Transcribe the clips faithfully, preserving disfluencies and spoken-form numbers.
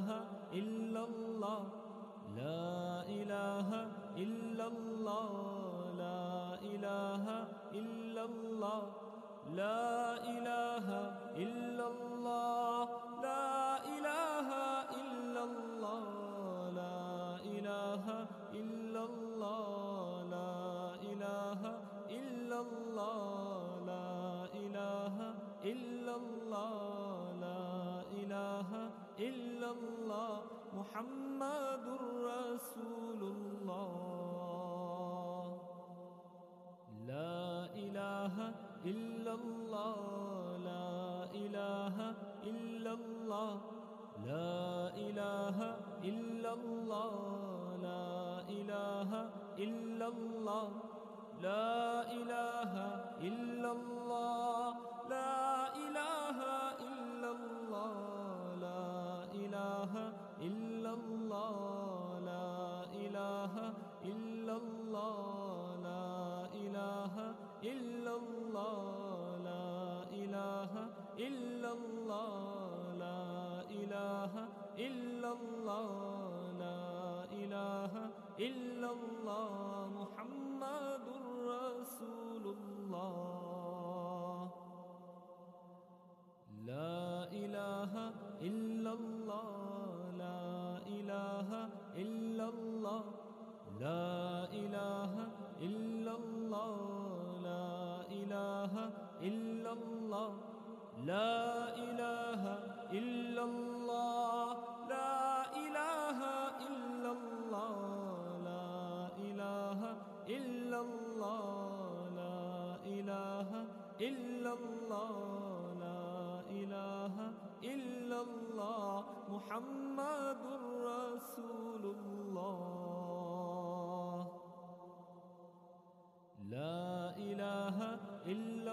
إله إلا الله لا إله إلا الله لا إله إلا الله لا إله إلا الله لا إله إلا الله لا إله إلا الله لا إله إلا الله لا إله إلا الله لا إله إلا الله محمد رسول الله لا إله إلا الله لا إله إلا الله لا إله إلا الله لا إله إلا الله لا إله إلا الله لا إله إلا الله لا إله إلا الله لا إله إلا الله لا إله إلا الله لا إله إلا الله لا إله إلا الله لا إله إلا الله محمد رسول الله لا إله إلا الله لا إله إلا الله لا إله إلا الله لا إله إلا الله لا إله إلا الله لا إله إلا الله لا إله إلا الله لا إله إلا الله لا إله إلا الله محمد رسول الله لا إله إلا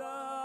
لا